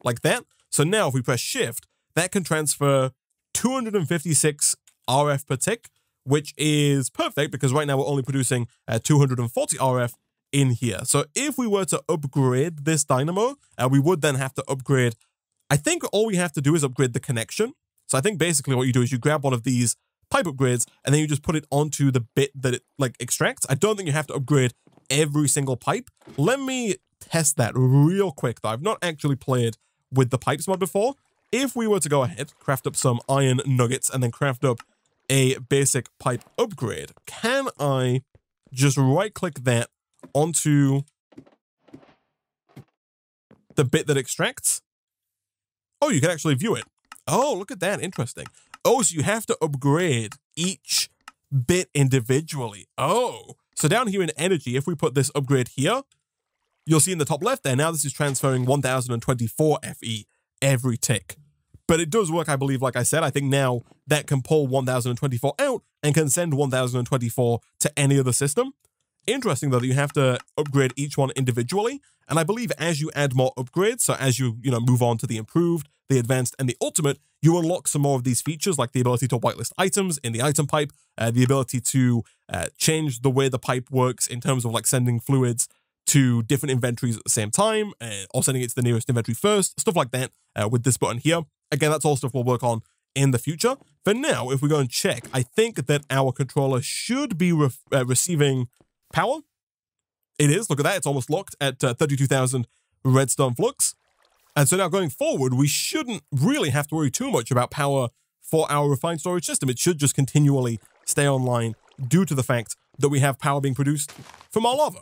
like that. So now if we press shift, that can transfer two hundred fifty-six R F per tick, which is perfect because right now we're only producing uh, two hundred forty R F in here. So if we were to upgrade this dynamo, uh, we would then have to upgrade. I think all we have to do is upgrade the connection. So I think basically what you do is you grab one of these pipe upgrades and then you just put it onto the bit that it like extracts. I don't think you have to upgrade every single pipe. Let me test that real quick though. I've not actually played with the pipes mod before. If we were to go ahead, craft up some iron nuggets and then craft up a basic pipe upgrade, can I just right click that onto the bit that extracts? Oh, you can actually view it. Oh, look at that, interesting. Oh, so you have to upgrade each bit individually. Oh, so down here in energy, if we put this upgrade here, you'll see in the top left there, now this is transferring one thousand twenty-four F E every tick. But it does work, I believe, like I said. I think now that can pull one thousand twenty-four out and can send one thousand twenty-four to any other system. Interesting, though, that you have to upgrade each one individually. And I believe as you add more upgrades, so as you, you know, move on to the improved, the advanced, and the ultimate, you unlock some more of these features, like the ability to whitelist items in the item pipe, uh, the ability to uh, change the way the pipe works in terms of like sending fluids to different inventories at the same time, uh, or sending it to the nearest inventory first, stuff like that uh, with this button here. Again, that's all stuff we'll work on in the future. For now, if we go and check, I think that our controller should be re uh, receiving power. It is, look at that, it's almost locked at uh, thirty-two thousand redstone flux. And so now going forward, we shouldn't really have to worry too much about power for our refined storage system. It should just continually stay online due to the fact that we have power being produced from our lava.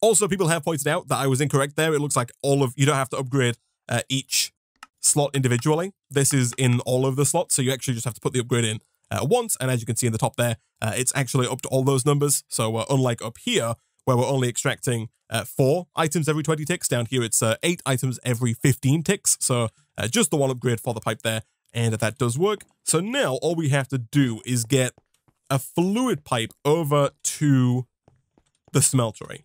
Also, people have pointed out that I was incorrect there. It looks like all of, you don't have to upgrade uh, each slot individually. This is in all of the slots, so you actually just have to put the upgrade in uh, once. And as you can see in the top there, uh, it's actually up to all those numbers. So uh, unlike up here, where we're only extracting uh, four items every twenty ticks. Down here, it's uh, eight items every fifteen ticks. So uh, just the one upgrade for the pipe there. And that does work. So now all we have to do is get a fluid pipe over to the smeltery.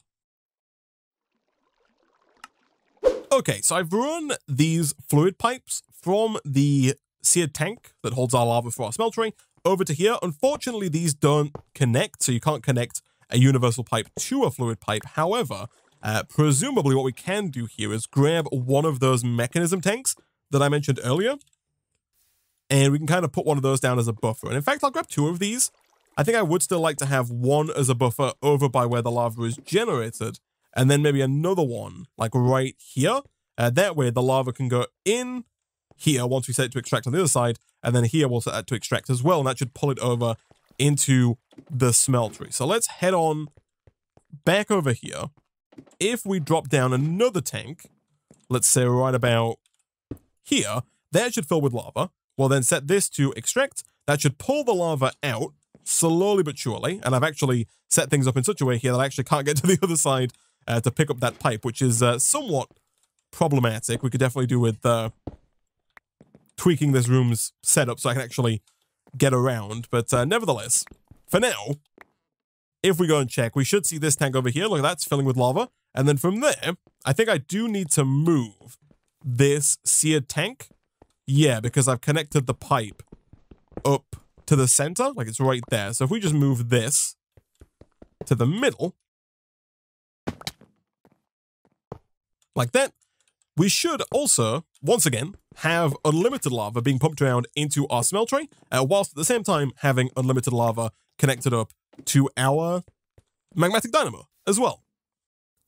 Okay, so I've run these fluid pipes from the seared tank that holds our lava for our smeltery over to here. Unfortunately, these don't connect, so you can't connect a universal pipe to a fluid pipe. However, uh, presumably what we can do here is grab one of those mechanism tanks that I mentioned earlier, and we can kind of put one of those down as a buffer. And in fact, I'll grab two of these. I think I would still like to have one as a buffer over by where the lava is generated, and then maybe another one, like right here. Uh, that way, the lava can go in here once we set it to extract on the other side, and then here we'll set that to extract as well, and that should pull it over into the smeltery. So let's head on back over here. If we drop down another tank, let's say right about here, that should fill with lava. We'll then set this to extract. That should pull the lava out slowly but surely, and I've actually set things up in such a way here that I actually can't get to the other side Uh, to pick up that pipe, which is uh, somewhat problematic. We could definitely do with uh, tweaking this room's setup so I can actually get around. But uh, nevertheless, for now, if we go and check, we should see this tank over here. Look, that's filling with lava. And then from there, I think I do need to move this seared tank. Yeah, because I've connected the pipe up to the center. Like, it's right there. So if we just move this to the middle, like that, we should also, once again, have unlimited lava being pumped around into our smeltery, uh, whilst at the same time having unlimited lava connected up to our magmatic dynamo as well.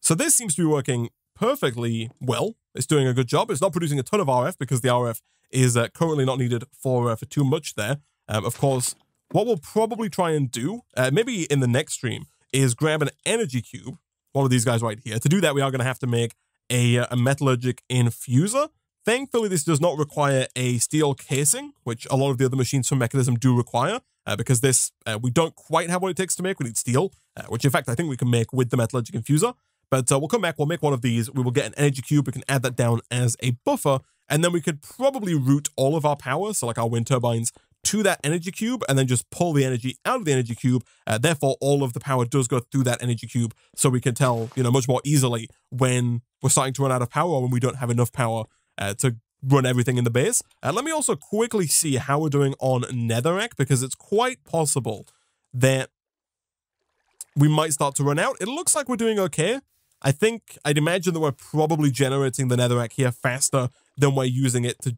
So this seems to be working perfectly well. It's doing a good job. It's not producing a ton of R F because the R F is uh, currently not needed for, uh, for too much there. Um, of course, what we'll probably try and do, uh, maybe in the next stream, is grab an energy cube, one of these guys right here. To do that, we are going to have to make A, a metallurgic infuser. Thankfully, this does not require a steel casing, which a lot of the other machines from Mechanism do require, uh, because this, uh, we don't quite have what it takes to make. We need steel, uh, which in fact, I think we can make with the metallurgic infuser. But uh, we'll come back, we'll make one of these, we will get an energy cube, we can add that down as a buffer, and then we could probably route all of our power, so like our wind turbines, to that energy cube, and then just pull the energy out of the energy cube. Uh, therefore, all of the power does go through that energy cube, so we can tell, you know, much more easily when we're starting to run out of power or when we don't have enough power uh, to run everything in the base. Uh, let me also quickly see how we're doing on netherrack, because it's quite possible that we might start to run out. It looks like we're doing okay. I think I'd imagine that we're probably generating the netherrack here faster than we're using it to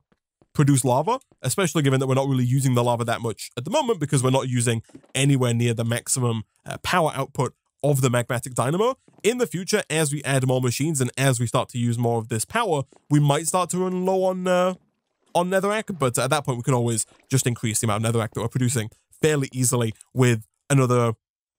produce lava, especially given that we're not really using the lava that much at the moment because we're not using anywhere near the maximum uh, power output of the magmatic dynamo. In the future, as we add more machines and as we start to use more of this power, we might start to run low on uh, on netherrack, but at that point we can always just increase the amount of netherrack that we're producing fairly easily with another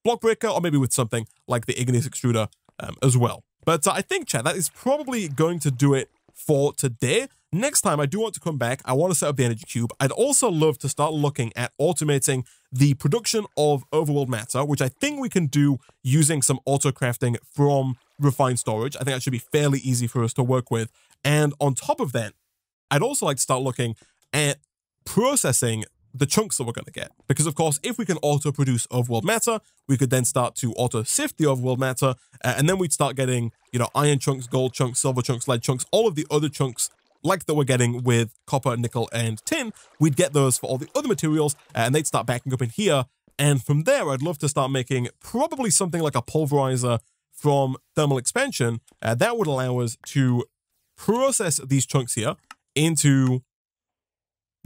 block breaker or maybe with something like the igneous extruder um, as well. But uh, I think, chat, that is probably going to do it for today. Next time, I do want to come back. I want to set up the energy cube. I'd also love to start looking at automating the production of overworld matter, which I think we can do using some auto crafting from refined storage. I think that should be fairly easy for us to work with. And on top of that, I'd also like to start looking at processing the chunks that we're going to get. Because of course, if we can auto produce overworld matter, we could then start to auto sift the overworld matter. Uh, and then we'd start getting, you know, iron chunks, gold chunks, silver chunks, lead chunks, all of the other chunks like that we're getting with copper, nickel, and tin. We'd get those for all the other materials uh, and they'd start backing up in here. And from there, I'd love to start making probably something like a pulverizer from thermal expansion. Uh, that would allow us to process these chunks here into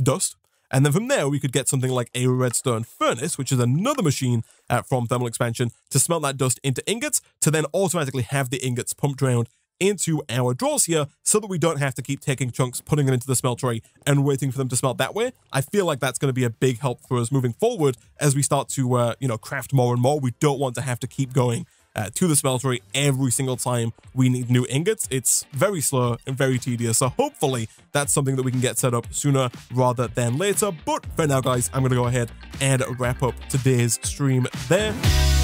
dust. And then from there, we could get something like a redstone furnace, which is another machine uh, from thermal expansion, to smelt that dust into ingots, to then automatically have the ingots pumped around into our drawers here so that we don't have to keep taking chunks, putting them into the smeltery and waiting for them to smelt that way. I feel like that's going to be a big help for us moving forward as we start to, uh, you know, craft more and more. We don't want to have to keep going uh, to the smeltery every single time we need new ingots. It's very slow and very tedious. So hopefully that's something that we can get set up sooner rather than later. But for now, guys, I'm going to go ahead and wrap up today's stream there.